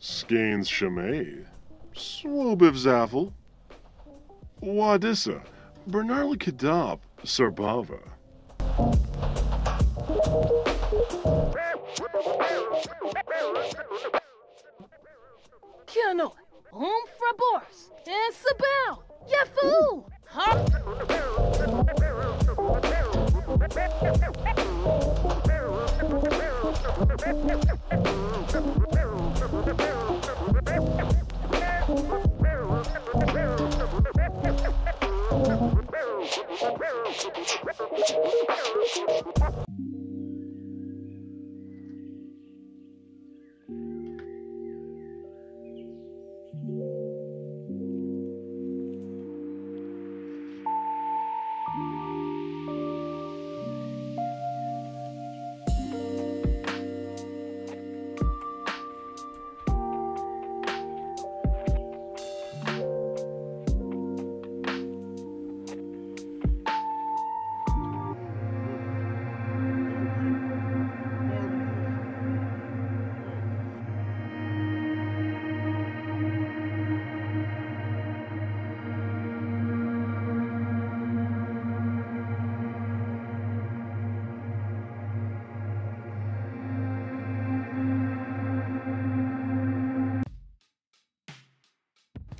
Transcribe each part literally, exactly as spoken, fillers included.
Skeins Chamay, Swoobif Zaffle, Wadissa, Bernarla Kadab, Serbava. Kiano, Om Frabors, and Sabel, ya fool!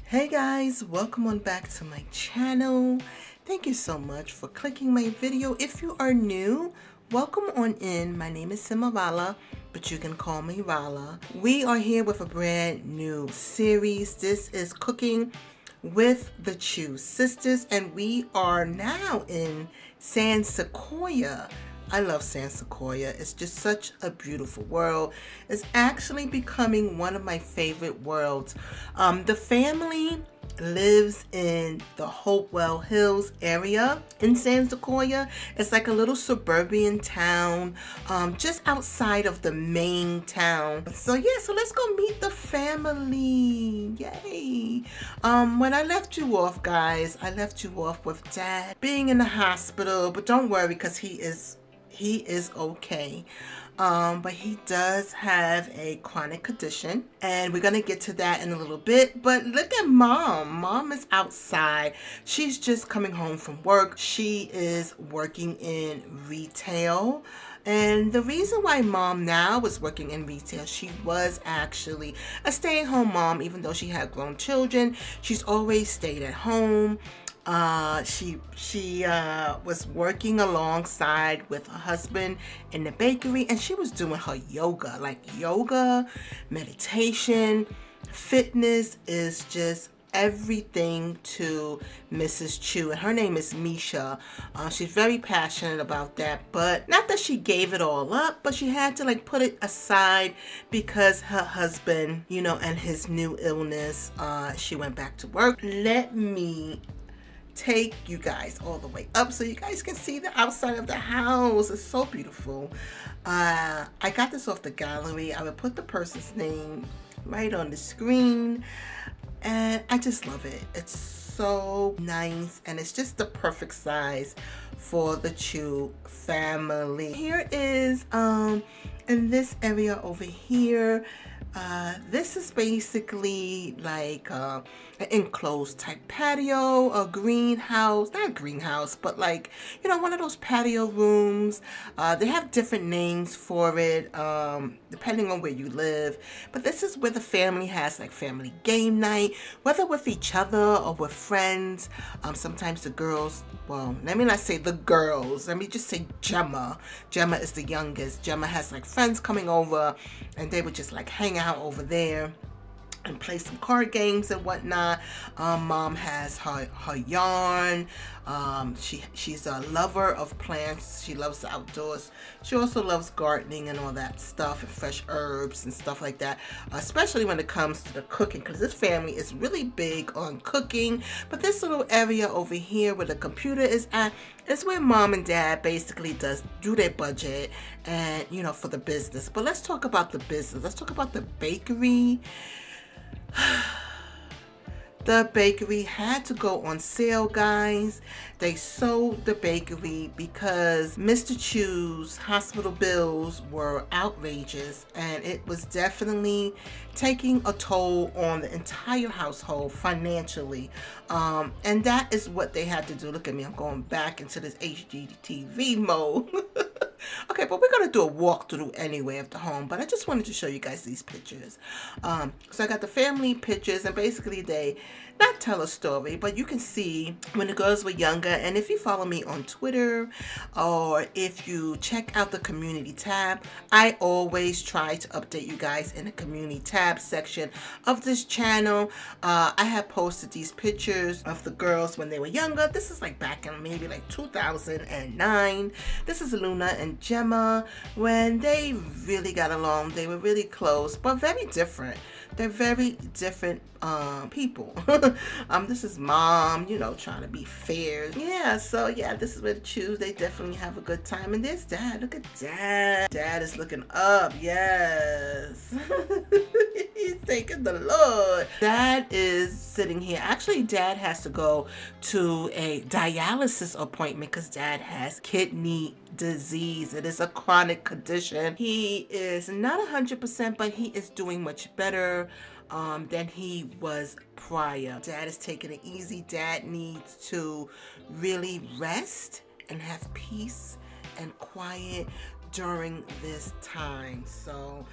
Hey guys, welcome on back to my channel. Thank you so much for clicking my video. If you are new, welcome on in. My name is Simeralla but you can call me Vala. We are here with a brand new series. This is Cooking with the Chu Sisters, and we are now in San Sequoia. I love San Sequoia. It's just such a beautiful world. It's actually becoming one of my favorite worlds. Um, the family lives in the Hopewell Hills area in San Sequoia. It's like a little suburban town um, just outside of the main town. So yeah, so let's go meet the family. Yay. Um, when I left you off, guys, I left you off with Dad being in the hospital, but don't worry because he is he is okay. Um, but he does have a chronic condition, and we're going to get to that in a little bit. But look at Mom. Mom is outside. She's just coming home from work. She is working in retail. And the reason why Mom now is working in retail, she was actually a stay-at-home mom, even though she had grown children. She's always stayed at home. Uh, she she uh, was working alongside with her husband in the bakery, and she was doing her yoga, like yoga, meditation, fitness is just everything to Missus Chu, and her name is Misha. Uh, she's very passionate about that, but not that she gave it all up, but she had to like put it aside because her husband, you know, and his new illness, uh, she went back to work. Let me take you guys all the way up so you guys can see the outside of the house. It's so beautiful. uh I got this off the gallery. I would put the person's name right on the screen, and I just love it. It's so nice, and it's just the perfect size for the Chu family. Here is um in this area over here, Uh, this is basically like uh, an enclosed type patio, a greenhouse, not a greenhouse, but like, you know, one of those patio rooms. Uh, they have different names for it, um, depending on where you live. But this is where the family has like family game night, whether with each other or with friends. Um, sometimes the girls, well, let me not say the girls, let me just say Gemma. Gemma is the youngest. Gemma has like friends coming over, and they would just like hang out out over there and play some card games and whatnot. Um, Mom has her, her yarn. Um, she, she's a lover of plants. She loves the outdoors. She also loves gardening and all that stuff, and fresh herbs and stuff like that, especially when it comes to the cooking, because this family is really big on cooking. But this little area over here where the computer is at, it's where Mom and Dad basically does do their budget and, you know, for the business. But let's talk about the business. Let's talk about the bakery. The bakery had to go on sale, guys. They sold the bakery because Mister Chu's hospital bills were outrageous, and it was definitely taking a toll on the entire household financially. Um, and that is what they had to do. Look at me, I'm going back into this H G T V mode. Okay, but we're going to do a walkthrough anyway of the home, but I just wanted to show you guys these pictures. Um, so I got the family pictures, and basically they not tell a story, but you can see when the girls were younger. And if you follow me on Twitter, or if you check out the community tab, I always try to update you guys in the community tab section of this channel. Uh, I have posted these pictures of the girls when they were younger. This is like back in maybe like two thousand nine. This is Luna and Gemma. When they really got along, they were really close, but very different. They're very different um, people. um, this is Mom, you know, trying to be fair. Yeah, so yeah, this is where to choose. They definitely have a good time. And there's Dad. Look at Dad. Dad is looking up. Yes. He's taking the Lord. Dad is sitting here. Actually, Dad has to go to a dialysis appointment because Dad has kidney disease. It is a chronic condition. He is not one hundred percent, but he is doing much better um, than he was prior. Dad is taking it easy. Dad needs to really rest and have peace and quiet during this time. So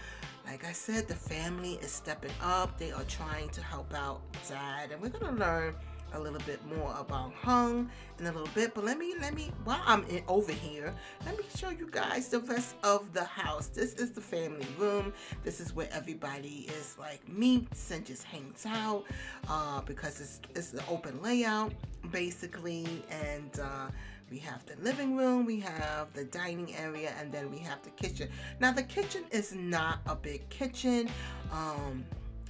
like I said, the family is stepping up. They are trying to help out Dad, and we're gonna learn a little bit more about Hung in a little bit, but let me let me while I'm in, over here, let me show you guys the rest of the house. This is the family room. This is where everybody is like meets and just hangs out, uh, because it's it's an open layout basically, and uh, we have the living room, we have the dining area, and then we have the kitchen. Now the kitchen is not a big kitchen. Um,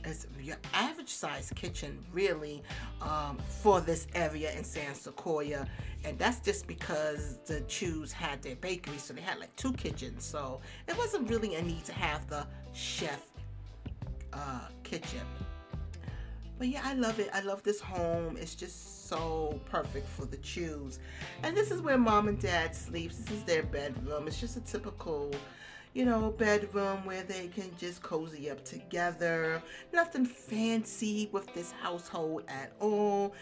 It's your average size kitchen really, um, for this area in San Sequoia, and that's just because the Chus had their bakery, so they had like two kitchens, so it wasn't really a need to have the chef uh, kitchen. But yeah, I love it. I love this home. It's just so perfect for the Chus. And this is where mom and dad sleeps. This is their bedroom. It's just a typical, you know, bedroom where they can just cozy up together. Nothing fancy with this household at all.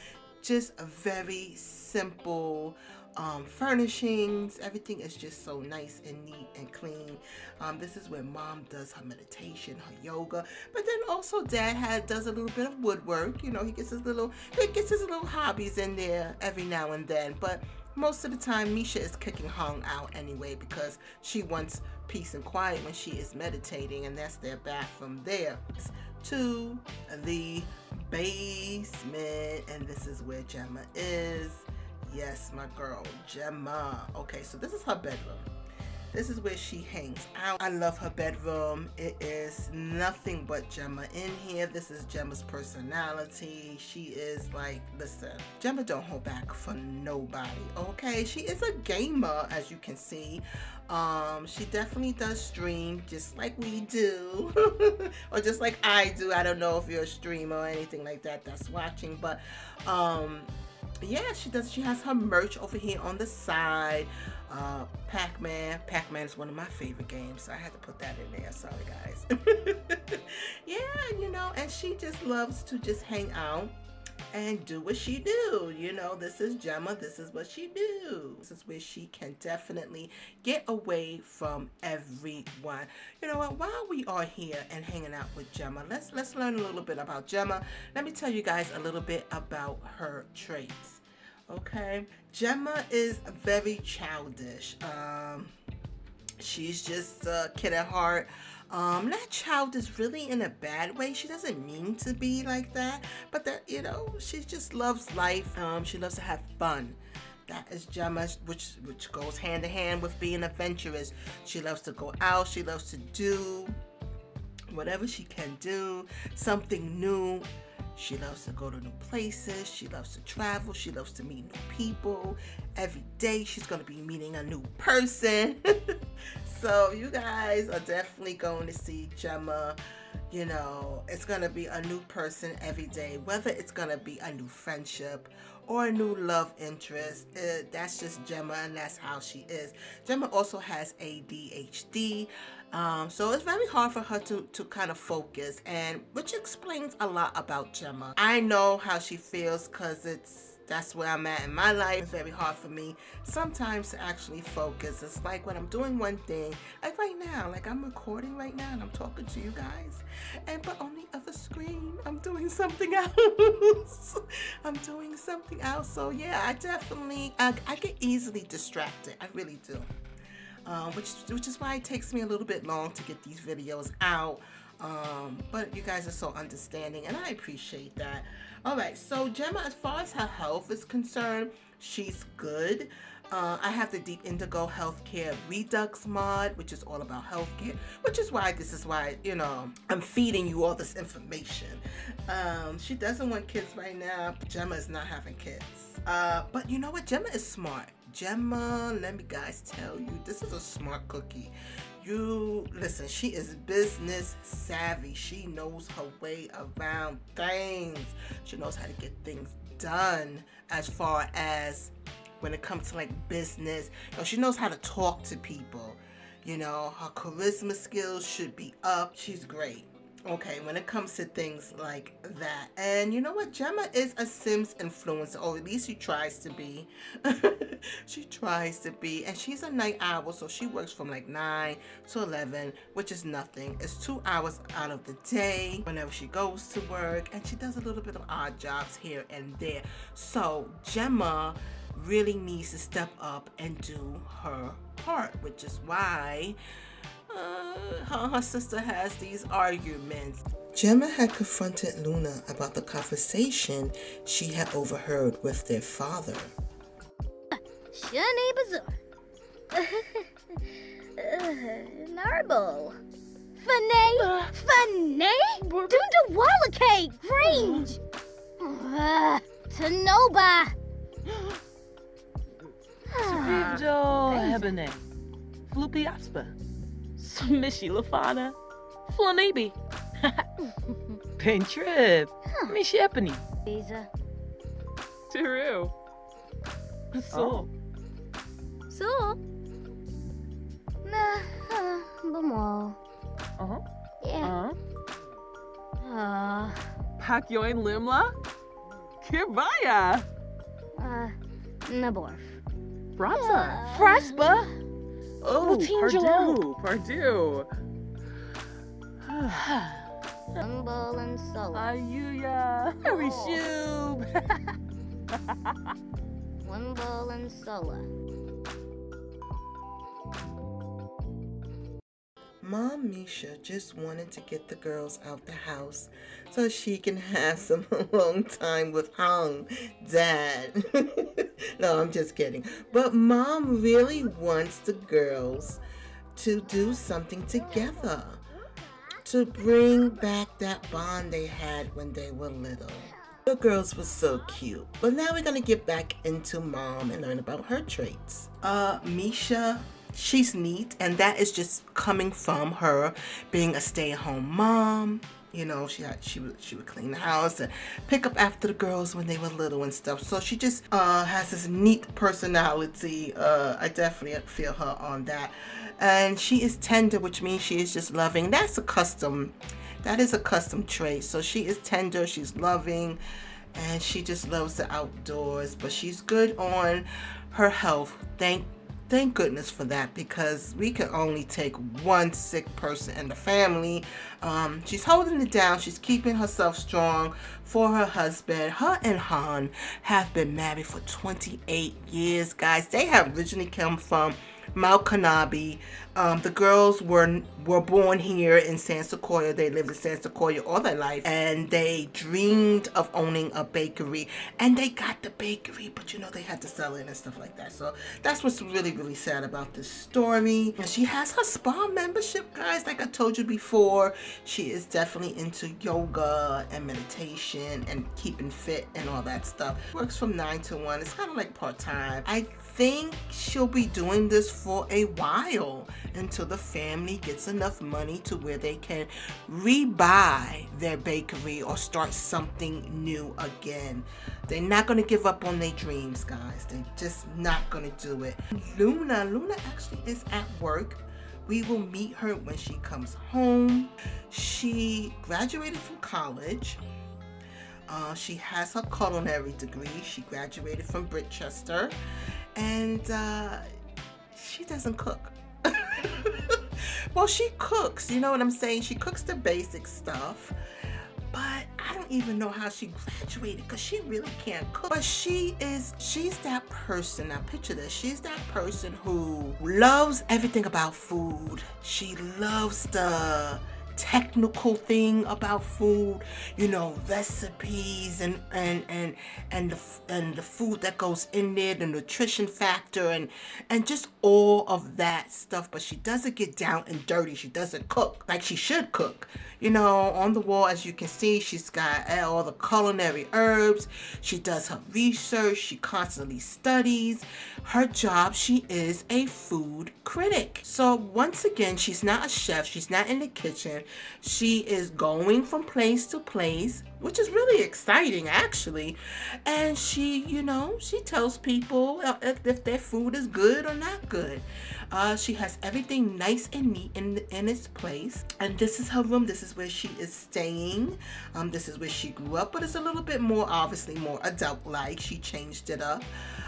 Just a very simple um, furnishings. Everything is just so nice and neat and clean. Um, this is where mom does her meditation, her yoga, but then also dad had, does a little bit of woodwork. You know, he gets his little, he gets his little hobbies in there every now and then, but most of the time Misha is kicking Hung out anyway, because she wants peace and quiet when she is meditating, and that's their bathroom there. To the basement, and this is where Gemma is. Yes, my girl, Gemma. Okay, so this is her bedroom. This is where she hangs out. I love her bedroom. It is nothing but Gemma in here. This is Gemma's personality. She is like, listen, Gemma don't hold back for nobody, okay? She is a gamer, as you can see. Um, she definitely does stream, just like we do, or just like I do. I don't know if you're a streamer or anything like that that's watching, but um, yeah, she does. She has her merch over here on the side. Uh, Pac-Man. Pac-Man is one of my favorite games, so I had to put that in there. Sorry, guys. Yeah, you know, and she just loves to just hang out and do what she do. You know, this is Gemma. This is what she do. This is where she can definitely get away from everyone. You know what? While we are here and hanging out with Gemma, let's let's learn a little bit about Gemma. Let me tell you guys a little bit about her traits. Okay, Gemma is very childish. Um, she's just a kid at heart. Um, that child is really in a bad way. She doesn't mean to be like that, but that, you know, she just loves life. Um, she loves to have fun. That is Gemma, which which goes hand in hand with being adventurous. She loves to go out. She loves to do whatever she can do, something new. She loves to go to new places. She loves to travel. She loves to meet new people. Every day she's going to be meeting a new person. So you guys are definitely going to see Gemma. You know, it's going to be a new person every day, whether it's going to be a new friendship or a new love interest. Uh, that's just Gemma, and that's how she is. Gemma also has A D H D, um, so it's very hard for her to, to kind of focus, and which explains a lot about Gemma. I know how she feels, because it's that's where I'm at in my life. It's very hard for me sometimes to actually focus. It's like when I'm doing one thing, like right now, like I'm recording right now and I'm talking to you guys, and but on the other screen, I'm doing something else. I'm doing something else. So yeah, I definitely, I, I get easily distracted. I really do. Uh, which, which is why it takes me a little bit long to get these videos out. Um, but you guys are so understanding, and I appreciate that. All right, so Gemma, as far as her health is concerned, she's good. Uh, I have the Deep Indigo Healthcare Redux Mod, which is all about healthcare, which is why this is why, you know, I'm feeding you all this information. Um, she doesn't want kids right now. Gemma is not having kids. Uh, but you know what? Gemma is smart. Gemma, let me guys tell you, this is a smart cookie. You listen, she is business savvy. She knows her way around things. She knows how to get things done as far as when it comes to like business. You know, she knows how to talk to people. You know, her charisma skills should be up. She's great. okay, when it comes to things like that. And you know what, Gemma is a Sims influencer, or at least she tries to be. She tries to be, and she's a night owl, so she works from like nine to eleven, which is nothing. It's two hours out of the day whenever she goes to work, and she does a little bit of odd jobs here and there. So Gemma really needs to step up and do her part, which is why Uh, her, her sister has these arguments. Gemma had confronted Luna about the conversation she had overheard with their father. Shani Bazaar. Marble. Fanay. Fanay? Dunda Walla Cake. Grange. Tanoba. Cerebdo Hebene. Floopy Aspa. Mishy Lafana, Flanaby, Pintrip, Mishy Epony, Visa, Teru, So, So, Nah, Bamal, Uh huh, Yeah, Uh, Pakyoin Limla, Kirbaya, Uh, Naborf, Bratza, Fraspa. Oh, Pardue, Pardue. Humble and Soul. Ayuya, Harishub. Wimble and Sola. Mom Misha just wanted to get the girls out the house so she can have some alone time with Hung, Dad. No, I'm just kidding. But Mom really wants the girls to do something together to bring back that bond they had when they were little. The girls were so cute. But now we're going to get back into Mom and learn about her traits. Uh, Misha, she's neat, and that is just coming from her being a stay-at-home mom. You know, she had, she would she would clean the house and pick up after the girls when they were little and stuff. So she just uh, has this neat personality. Uh, I definitely feel her on that. And she is tender, which means she is just loving. That's a custom. That is a custom trait. So she is tender. She's loving, and she just loves the outdoors. But she's good on her health. Thank you. Thank goodness for that, because we can only take one sick person in the family. Um, she's holding it down. She's keeping herself strong for her husband. Her and Han have been married for twenty-eight years, guys. They have originally come from Mal Kanabi. Um, the girls were were born here in San Sequoia. They lived in San Sequoia all their life, and they dreamed of owning a bakery, and they got the bakery, but you know, they had to sell it and stuff like that. So that's what's really, really sad about this story. And she has her spa membership, guys. Like I told you before, she is definitely into yoga and meditation and keeping fit and all that stuff. Works from nine to one. It's kind of like part-time. I think she'll be doing this for a while, until the family gets enough money to where they can rebuy their bakery or start something new again. They're not going to give up on their dreams, guys. They're just not going to do it. Luna, Luna actually is at work. We will meet her when she comes home. She graduated from college. Uh, she has her culinary degree. She graduated from Bridchester, and uh, she doesn't cook. Well, she cooks, you know what I'm saying? She cooks the basic stuff, but I don't even know how she graduated, because she really can't cook. But she is, she's that person, now picture this, she's that person who loves everything about food. She loves the technical thing about food, you know, recipes and and and and the and the food that goes in there, the nutrition factor, and and just all of that stuff. But she doesn't get down and dirty. She doesn't cook like she should cook. You know, on the wall, as you can see, she's got all the culinary herbs. She does her research. She constantly studies. Her job, she is a food critic. So once again, she's not a chef. She's not in the kitchen. She is going from place to place, which is really exciting, actually. And she, you know, she tells people if, if their food is good or not good. Uh, she has everything nice and neat in, in its place. And this is her room. This is where she is staying. Um, this is where she grew up, but it's a little bit more, obviously, more adult-like. She changed it up.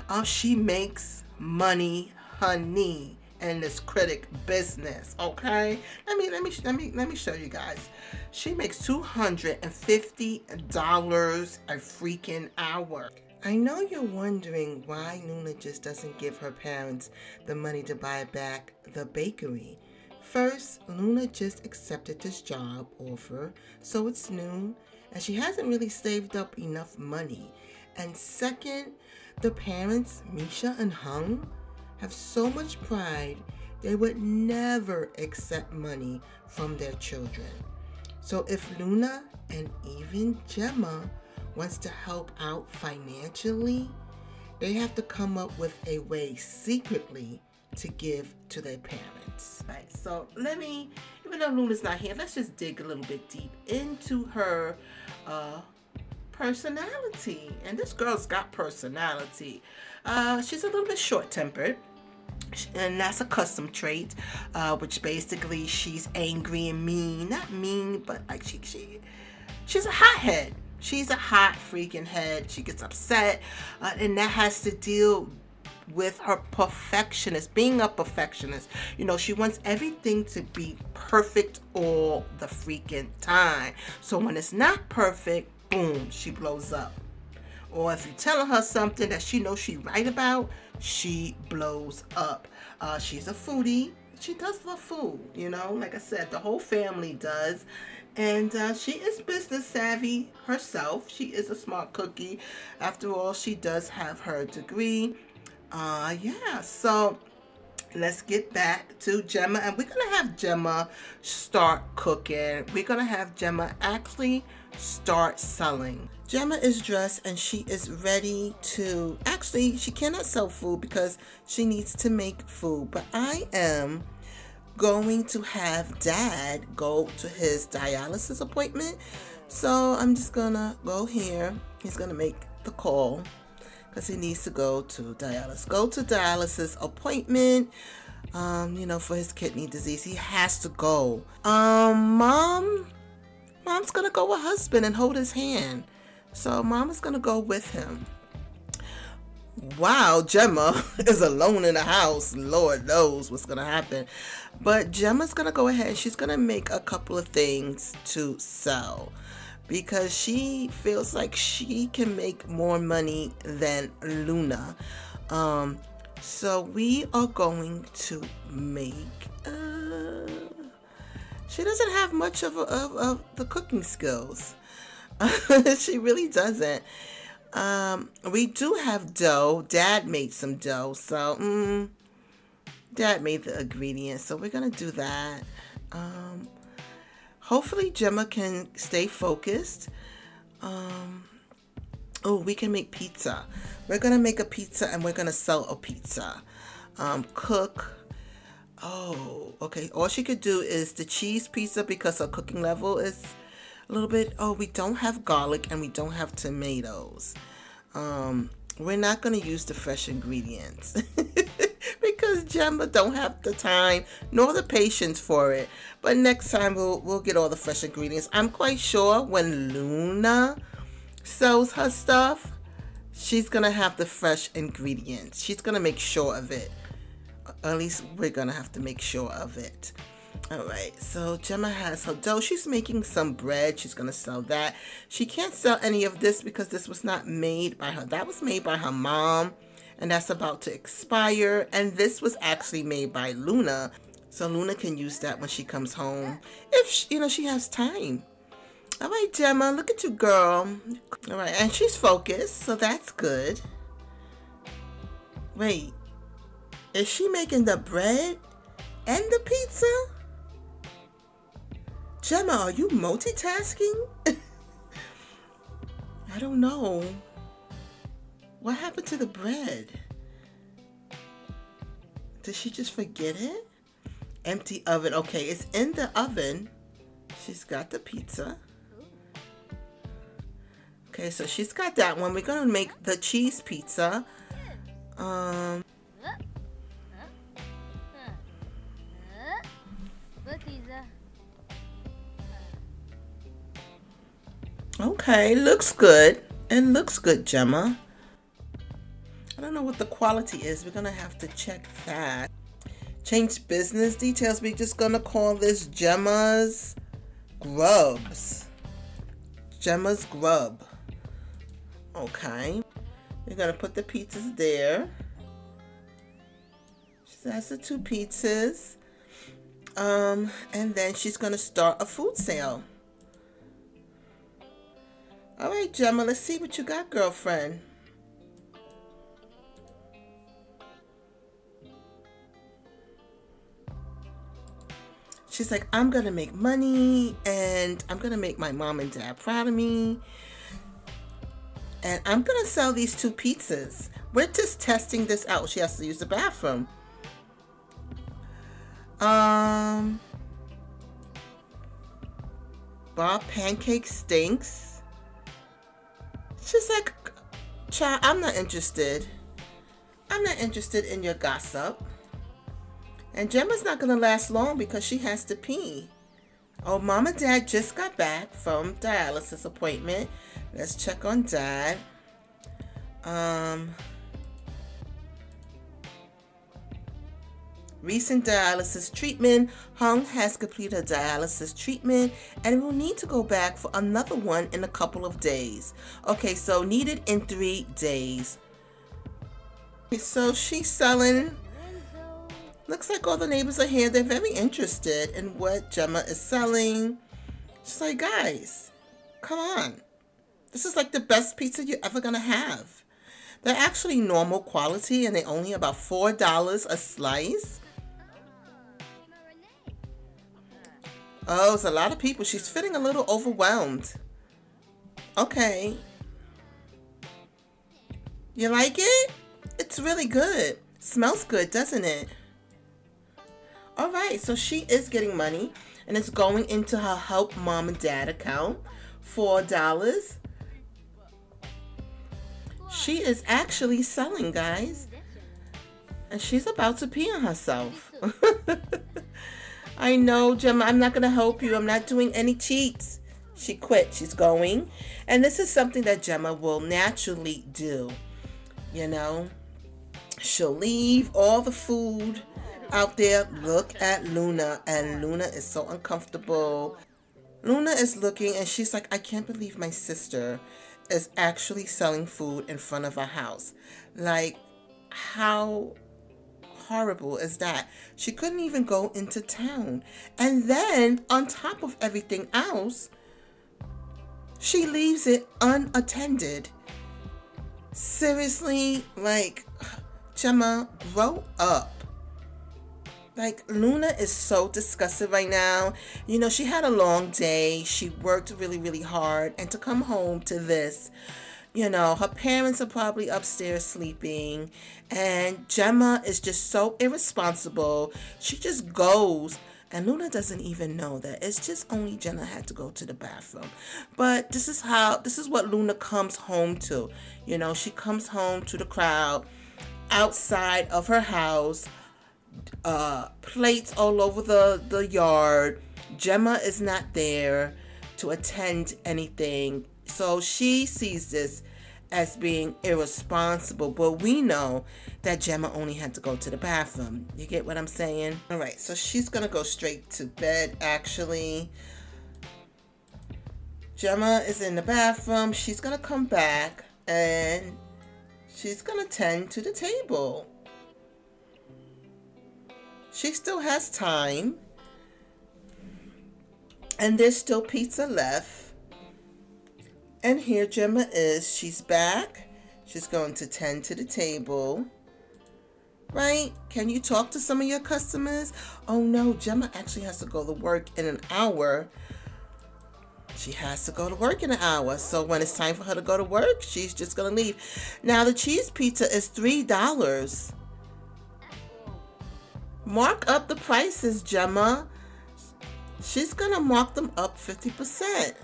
Uh, she makes money, honey, in this critic business, okay? Let me let me let me let me show you guys. She makes two hundred fifty dollars a freaking hour. I know you're wondering why Luna just doesn't give her parents the money to buy back the bakery. First, Luna just accepted this job offer, so it's new, and she hasn't really saved up enough money. And second, the parents, Misha and Hung, have so much pride, they would never accept money from their children. So if Luna and even Gemma wants to help out financially, they have to come up with a way secretly to give to their parents. Right, so let me, even though Luna's not here, let's just dig a little bit deep into her uh, personality. And this girl's got personality. Uh, she's a little bit short-tempered. And that's a custom trait, uh, which basically she's angry and mean. Not mean, but like she, she she's a hothead. She's a hot freaking head. She gets upset, uh, and that has to deal with her perfectionist, being a perfectionist. You know, she wants everything to be perfect all the freaking time. So when it's not perfect, boom, she blows up. Or if you're telling her something that she knows she's right about, she blows up. Uh, she's a foodie. She does love food, you know. Like I said, the whole family does. And uh, she is business savvy herself. She is a smart cookie. After all, she does have her degree. Uh, yeah, so let's get back to Gemma. And we're going to have Gemma start cooking. We're going to have Gemma actually start selling. Gemma is dressed and she is ready to, actually she cannot sell food because she needs to make food, but I am going to have Dad go to his dialysis appointment, so I'm just gonna go here. He's gonna make the call because he needs to go to dialysis go to dialysis appointment, um you know, for his kidney disease. He has to go. um mom mom's gonna go with husband and hold his hand. So Mama's gonna go with him. Wow, Gemma is alone in the house. Lord knows what's gonna happen. But Gemma's gonna go ahead. She's gonna make a couple of things to sell because she feels like she can make more money than Luna. Um, so we are going to make. Uh, she doesn't have much of, a, of, of the cooking skills. She really doesn't. Um, we do have dough. Dad made some dough, so mm, Dad made the ingredients, so we're gonna do that. Um, hopefully Gemma can stay focused. Um, oh, we can make pizza. We're gonna make a pizza and we're gonna sell a pizza. Um, cook. Oh, okay. All she could do is the cheese pizza because her cooking level is a little bit. Oh, we don't have garlic and we don't have tomatoes. Um, we're not going to use the fresh ingredients because Gemma don't have the time nor the patience for it. But next time we'll, we'll get all the fresh ingredients. I'm quite sure when Luna sells her stuff, she's going to have the fresh ingredients. She's going to make sure of it. Or at least we're going to have to make sure of it. All right, so Gemma has her dough. She's making some bread. She's going to sell that. She can't sell any of this because this was not made by her. That was made by her mom, and that's about to expire. And this was actually made by Luna. So Luna can use that when she comes home if, she, you know, she has time. All right, Gemma, look at you, girl. All right, and she's focused, so that's good. Wait, is she making the bread and the pizza? Gemma, are you multitasking? I don't know. What happened to the bread? Did she just forget it? Empty oven. Okay, it's in the oven. She's got the pizza. Okay, so she's got that one. We're gonna make the cheese pizza. Um, okay, looks good. It looks good, Gemma. I don't know what the quality is. We're gonna have to check that. Change business details. We're just gonna call this Gemma's grubs. Gemma's grub. Okay, we're gonna put the pizzas there. She has the two pizzas, um, and then she's gonna start a food sale. All right, Gemma, let's see what you got, girlfriend. She's like, I'm gonna make money, and I'm gonna make my mom and dad proud of me. And I'm gonna sell these two pizzas. We're just testing this out. She has to use the bathroom. Um, Bob pancake stinks. She's like, child, I'm not interested. I'm not interested in your gossip. And Gemma's not gonna last long because she has to pee. Oh, mom and dad just got back from dialysis appointment. Let's check on dad. Um, recent dialysis treatment. Hung has completed her dialysis treatment and will need to go back for another one in a couple of days. Okay, so needed in three days. So she's selling. Looks like all the neighbors are here. They're very interested in what Gemma is selling. She's like, guys, come on. This is like the best pizza you're ever gonna have. They're actually normal quality and they're only about four dollars a slice. Oh, it's a lot of people. She's feeling a little overwhelmed. Okay. You like it? It's really good. Smells good, doesn't it? All right, so she is getting money and it's going into her help mom and dad account, four dollars. She is actually selling, guys, and she's about to pee on herself. I know, Gemma, I'm not gonna help you. I'm not doing any cheats. She quit, she's going. And this is something that Gemma will naturally do. You know, she'll leave all the food out there. Look at Luna, and Luna is so uncomfortable. Luna is looking and she's like, I can't believe my sister is actually selling food in front of our house. Like, how horrible is that? She couldn't even go into town. And then on top of everything else, she leaves it unattended. Seriously, like, Gemma, grow up. Like, Luna is so disgusted right now. You know, she had a long day. She worked really, really hard. And to come home to this, you know, her parents are probably upstairs sleeping. And Gemma is just so irresponsible. She just goes. And Luna doesn't even know that. It's just only Gemma had to go to the bathroom. But this is how, this is what Luna comes home to. You know, she comes home to the crowd outside of her house. Uh, plates all over the, the yard. Gemma is not there to attend anything. So she sees this as being irresponsible. But we know that Gemma only had to go to the bathroom. You get what I'm saying? All right, so she's going to go straight to bed, actually. Gemma is in the bathroom. She's going to come back and she's going to tend to the table. She still has time. And there's still pizza left. And here Gemma is. She's back. She's going to tend to the table. Right? Can you talk to some of your customers? Oh no, Gemma actually has to go to work in an hour. She has to go to work in an hour. So when it's time for her to go to work, she's just going to leave. Now the cheese pizza is three dollars. Mark up the prices, Gemma. she's gonna mark them up fifty percent.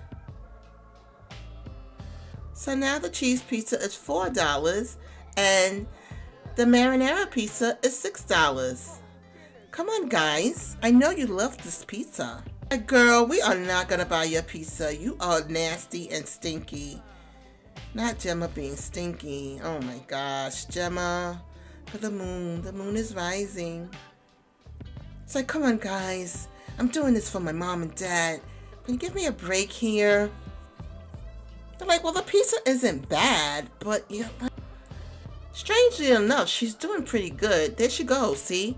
So now the cheese pizza is four dollars and the marinara pizza is six dollars. Come on guys, I know you love this pizza. Girl, we are not gonna buy your pizza. You are nasty and stinky. Not Gemma being stinky. Oh my gosh, Gemma. For the moon, the moon is rising. It's like, come on guys, I'm doing this for my mom and dad. Can you give me a break here? They're like, well, the pizza isn't bad, but you know. Strangely enough, she's doing pretty good. There she goes, see?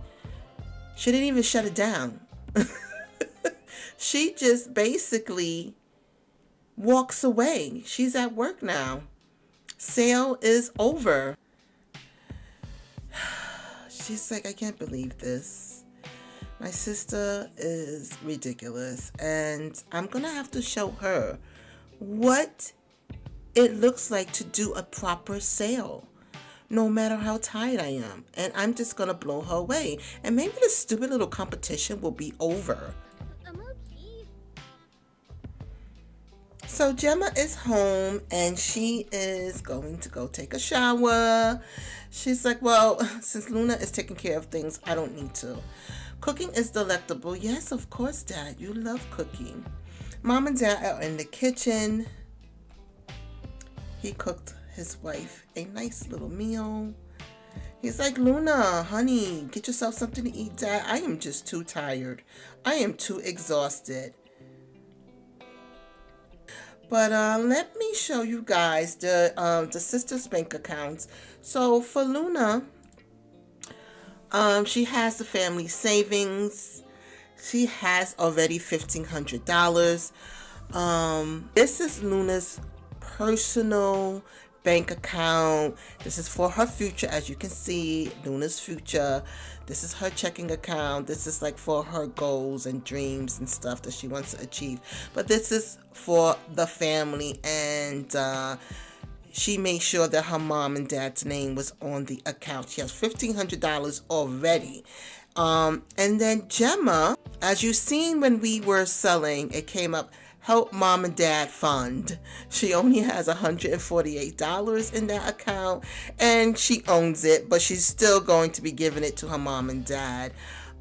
She didn't even shut it down. She just basically walks away. She's at work now. Sale is over. She's like, I can't believe this. My sister is ridiculous. And I'm gonna have to show her what it looks like to do a proper sale, no matter how tired I am. And I'm just gonna blow her away. And maybe this stupid little competition will be over. I'm okay. So Gemma is home and she is going to go take a shower. She's like, well, since Luna is taking care of things, I don't need to. Cooking is delectable. Yes, of course, Dad, you love cooking. Mom and Dad are in the kitchen. He cooked his wife a nice little meal. He's like, Luna, honey, get yourself something to eat, Dad. I am just too tired. I am too exhausted. But uh, let me show you guys the, uh, the sisters' bank accounts. So for Luna, um, she has the family savings. She has already fifteen hundred dollars. Um, this is Luna's personal bank account. This is for her future. As you can see, Luna's future. This is her checking account. This is like for her goals and dreams and stuff that she wants to achieve. But this is for the family, and uh, she made sure that her mom and dad's name was on the account. She has fifteen hundred dollars already. Um, and then Gemma, as you've seen when we were selling, it came up, help mom and dad fund. She only has one hundred forty-eight dollars in that account and she owns it, but she's still going to be giving it to her mom and dad.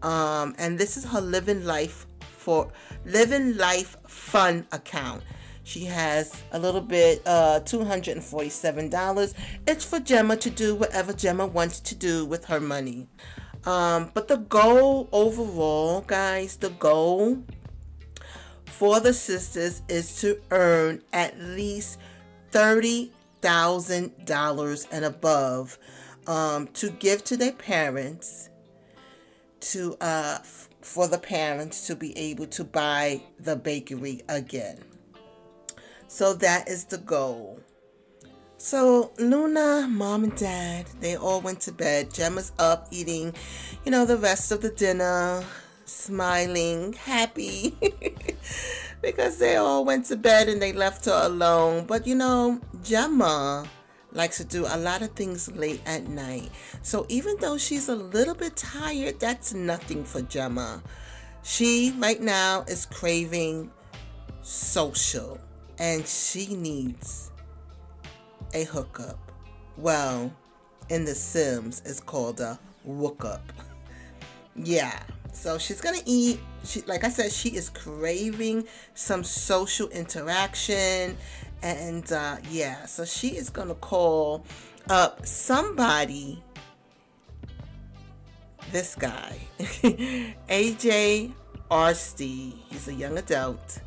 Um, and this is her living life for living life fun account. She has a little bit, uh, two hundred forty-seven dollars. It's for Gemma to do whatever Gemma wants to do with her money. Um, but the goal overall, guys, the goal for the sisters is to earn at least thirty thousand dollars and above um, to give to their parents, to uh, for the parents to be able to buy the bakery again. So that is the goal. So Luna, mom and dad, they all went to bed. Gemma's up eating, you know, the rest of the dinner, smiling, happy, because they all went to bed and they left her alone. But you know, Gemma likes to do a lot of things late at night. So even though she's a little bit tired, that's nothing for Gemma. She right now is craving social and she needs a hookup. Well, in the Sims it's called a wookup. Yeah, so she's gonna eat. She, like I said, she is craving some social interaction, and uh yeah, so she is gonna call up somebody, this guy A J Arsty. He's a young adult,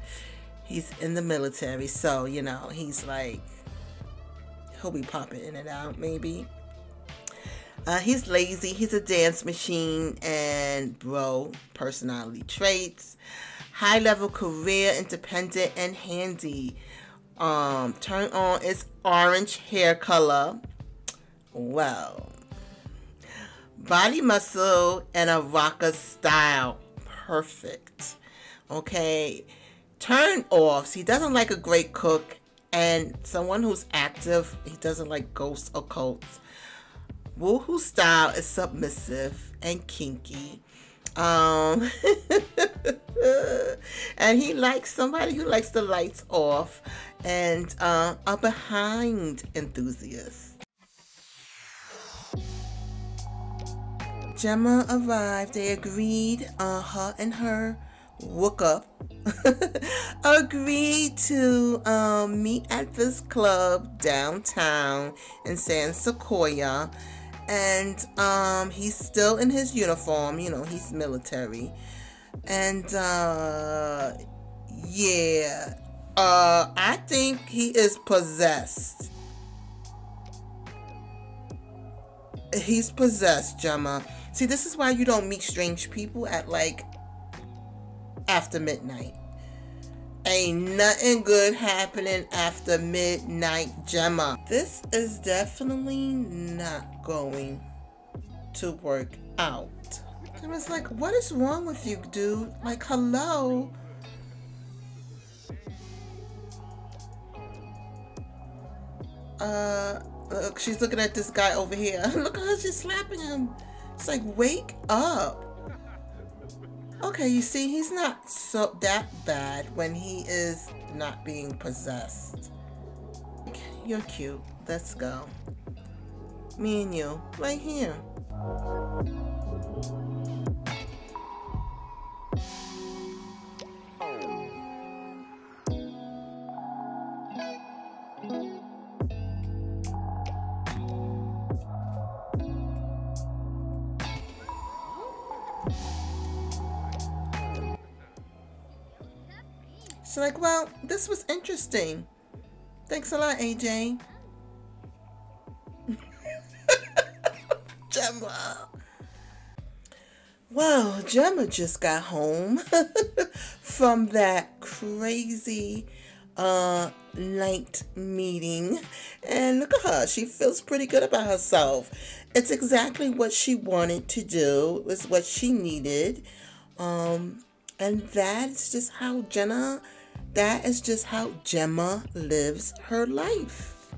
he's in the military, so you know, he's like, he'll be popping in and out maybe. Uh, he's lazy, he's a dance machine and bro, personality traits, high level career, independent and handy. Um, turn on is orange hair color. Well, body muscle and a rocker style. Perfect. Okay. Turn offs. He doesn't like a great cook. And someone who's active, he doesn't like ghosts or cults. Woohoo style is submissive and kinky. Um, and he likes somebody who likes the lights off and uh, a behind enthusiast. Gemma arrived. They agreed, uh, her and her woke up, agreed to um, meet at this club downtown in San Sequoia. And um, he's still in his uniform, you know, he's military. And uh, yeah, uh, I think he is possessed. He's possessed, Gemma. See, this is why you don't meet strange people at like after midnight. Ain't nothing good happening after midnight, Gemma. This is definitely not going to work out. Gemma's like, what is wrong with you, dude? Like, hello? Uh, look, she's looking at this guy over here. Look at her, she's slapping him. It's like, wake up. Okay, you see, he's not so that bad when he is not being possessed. You're cute. Let's go. Me and you, right here. She's like, well, this was interesting. Thanks a lot, A J. Gemma. Well, Gemma just got home from that crazy uh, night meeting. And look at her. She feels pretty good about herself. It's exactly what she wanted to do. It was what she needed. Um, and that's just how Gemma... That is just how Gemma lives her life.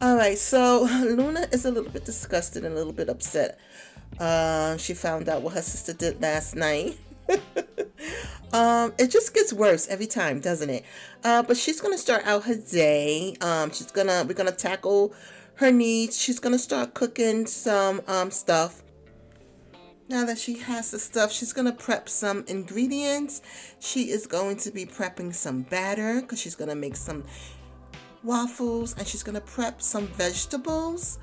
All right, so Luna is a little bit disgusted and a little bit upset. Uh, she found out what her sister did last night. Um, it just gets worse every time, doesn't it? Uh, but she's gonna start out her day. Um, she's gonna we're gonna tackle her needs. She's gonna start cooking some um stuff. Now that she has the stuff, she's gonna prep some ingredients. She is going to be prepping some batter because she's gonna make some waffles, and she's gonna prep some vegetables.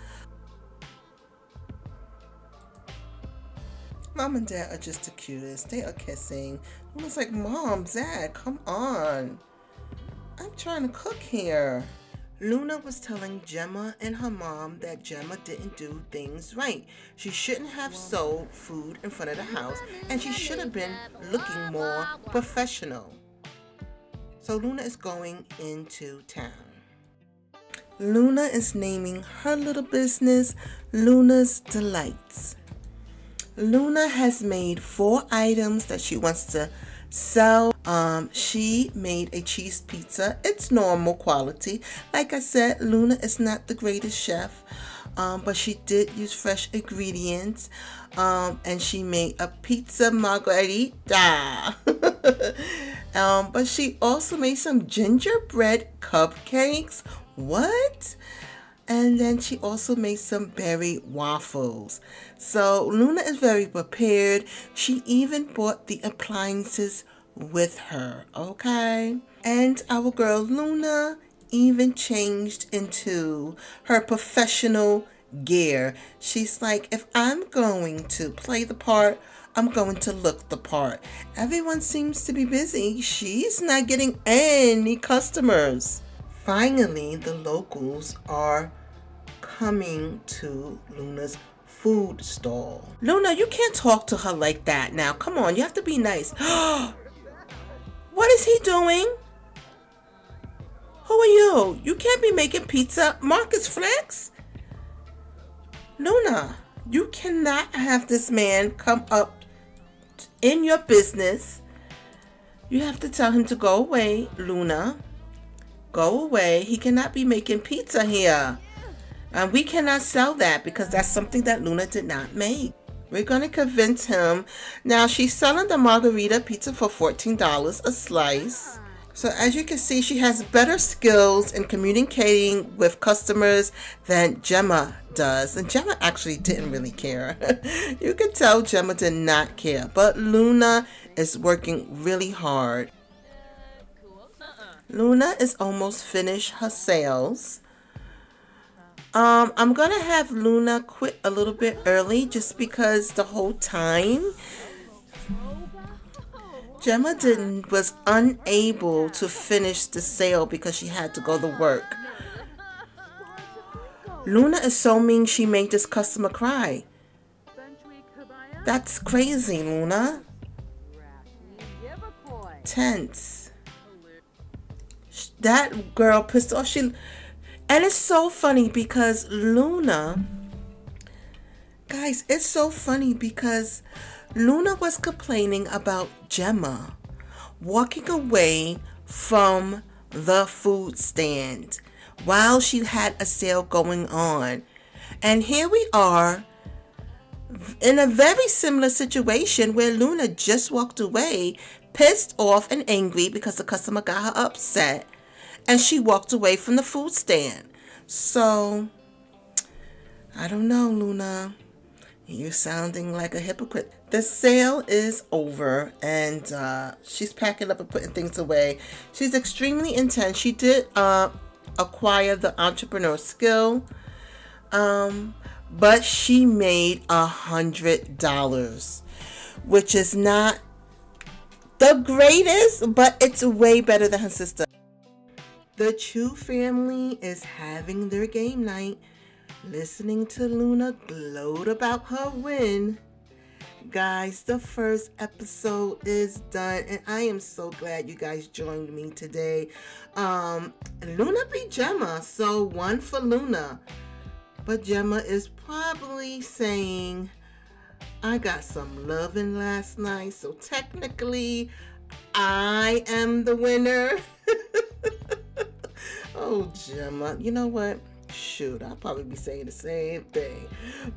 Mom and Dad are just the cutest. They are kissing. I was like, Mom, Dad, come on. I'm trying to cook here. Luna was telling Gemma and her mom that Gemma didn't do things right. She shouldn't have sold food in front of the house, and she should have been looking more professional. So Luna is going into town. Luna is naming her little business Luna's Delights. Luna has made four items that she wants to sell. Um, she made a cheese pizza. It's normal quality. Like I said, Luna is not the greatest chef, um, but she did use fresh ingredients. Um, and she made a pizza margarita. um, but she also made some gingerbread cupcakes. What? And then she also made some berry waffles. So Luna is very prepared. She even bought the appliances with her, okay? And our girl Luna even changed into her professional gear. She's like, if I'm going to play the part, I'm going to look the part. Everyone seems to be busy. She's not getting any customers. Finally, the locals are coming to Luna's food stall. Luna, you can't talk to her like that now. Come on, you have to be nice. What is he doing? Who are you? You can't be making pizza. Marcus Flex? Luna, You cannot have this man come up in your business. You have to tell him to go away, Luna. Go away. He cannot be making pizza here. And we cannot sell that because that's something that Luna did not make. We're going to convince him. Now, she's selling the margarita pizza for fourteen dollars a slice. So as you can see, she has better skills in communicating with customers than Gemma does. And Gemma actually didn't really care. You could tell Gemma did not care. But Luna is working really hard. Luna is almost finished her sales. Um, I'm going to have Luna quit a little bit early just because the whole time Gemma didn't, was unable to finish the sale because she had to go to work. Luna is so mean she made this customer cry. That's crazy, Luna. Tense. That girl pissed off. She, and it's so funny because Luna, guys, it's so funny because Luna was complaining about Gemma walking away from the food stand while she had a sale going on. And here we are in a very similar situation where Luna just walked away, pissed off and angry because the customer got her upset, and she walked away from the food stand. So, I don't know, Luna. You're sounding like a hypocrite. The sale is over and uh, she's packing up and putting things away. She's extremely intense. She did uh, acquire the entrepreneur skill, um, but she made a hundred dollars, which is not the greatest, but it's way better than her sister. The Chu family is having their game night, listening to Luna gloat about her win. Guys, the first episode is done and I am so glad you guys joined me today. um Luna beat Gemma, so one for Luna, but Gemma is probably saying, I got some loving last night, so technically I am the winner. Oh, Gemma, you know what? Shoot, I'll probably be saying the same thing.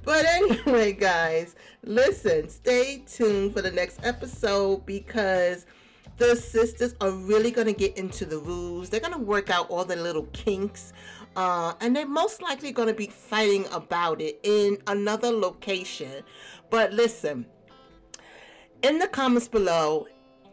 But anyway, guys, listen, stay tuned for the next episode because the sisters are really going to get into the rules. They're going to work out all the little kinks. Uh, and they're most likely going to be fighting about it in another location. But listen, in the comments below,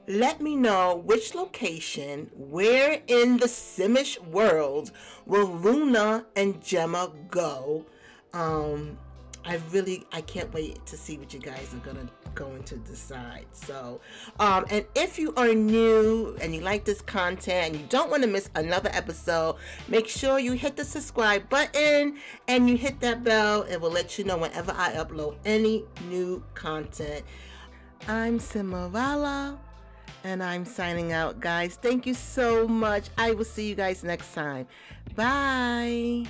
let me know which location, where in the Simish world will Luna and Gemma go? Um, I really, I can't wait to see what you guys are gonna going to decide. So, um, and if you are new and you like this content and you don't want to miss another episode, make sure you hit the subscribe button and you hit that bell. It will let you know whenever I upload any new content. I'm Simeralla. And I'm signing out, guys. Thank you so much. I will see you guys next time. Bye.